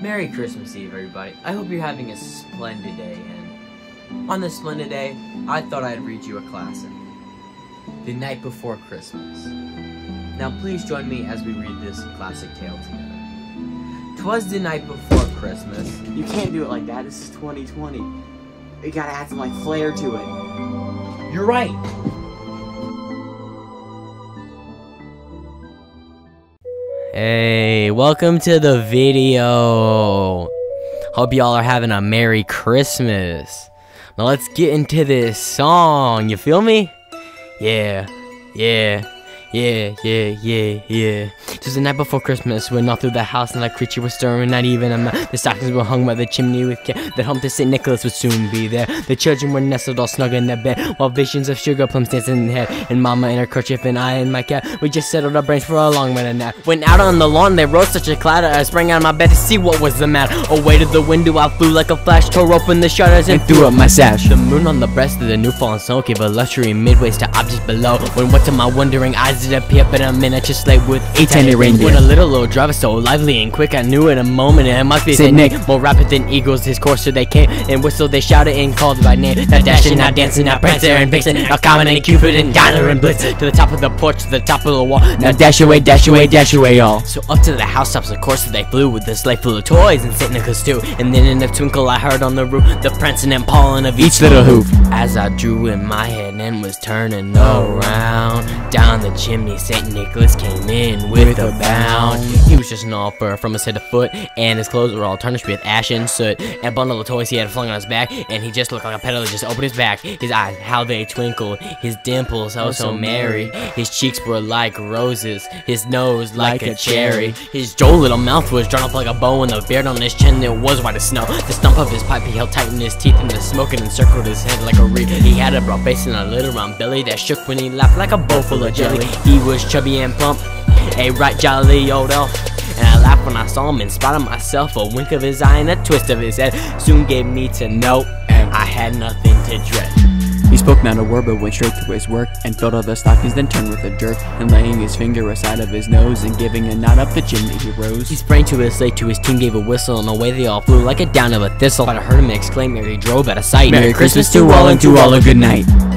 Merry Christmas Eve, everybody. I hope you're having a splendid day, and on this splendid day, I thought I'd read you a classic, The Night Before Christmas. Now please join me as we read this classic tale together. 'Twas the night before Christmas. You can't do it like that. This is 2020. You gotta add some, like, flair to it. You're right! Hey, welcome to the video. Hope y'all are having a Merry Christmas. Now let's get into this song, you feel me? Yeah, yeah, yeah, yeah, yeah, yeah. 'Twas the night before Christmas, when all through the house not a creature was stirring, not even a mouse. The stockings were hung by the chimney with care that home to St. Nicholas would soon be there. The children were nestled all snug in their bed, while visions of sugar plums danced in their head. And Mama in her kerchief and I in my cap, we just settled our brains for a long minute nap. Went out on the lawn, there rose such a clatter, I sprang out of my bed to see what was the matter. Away to the window I flew like a flash, tore open the shutters and threw up my sash. The moon on the breast of the new fallen snow gave a luxury midways to objects below, when what to my wondering eyes did appear but a miniature sleigh with 8 tiny reindeer. When a little old driver so lively and quick, I knew in a moment it must be St. Nick. More rapid than eagles, his courser they came, and whistled they shouted and called by name. Now Dasher, now Dancer, now Prancer and Vixen, now Comet and Cupid and Donner and Blitzen. To the top of the porch, to the top of the wall, now dash away, dash away, dash away all. So up to the housetops, of course, they flew, with a sleigh full of toys and St. Nicholas too. And then in a twinkle I heard on the roof the prancing and pawing of each little hoof. As I drew in my head and was turning around, down the chimney St. Nicholas came in with a bound. He was just an all fur from his head to foot, and his clothes were all tarnished with ash and soot. A bundle of toys he had flung on his back, and he just looked like a peddler just opened his back. His eyes, how they twinkled, his dimples, oh so merry. His cheeks were like roses, his nose like a cherry. His droll little mouth was drawn up like a bow, and the beard on his chin it was white as snow. The stump of his pipe he held tight in his teeth, and the smoke it encircled his head like a wreath. He had a broad face and a little round belly that shook when he laughed like a bowl full of jelly. He was chubby and plump, a right jolly old elf, and I laughed when I saw him in spite of myself. A wink of his eye and a twist of his head soon gave me to know I had nothing to dread. He spoke not a word, but went straight to his work, and filled all the stockings, then turned with a jerk, and laying his finger aside of his nose, and giving a nod up the chimney he rose. He sprang to his sleigh, to his team gave a whistle, and away they all flew like a down of a thistle. But I heard him exclaim ere he drove out of sight, Merry Christmas to all, and to all a good night.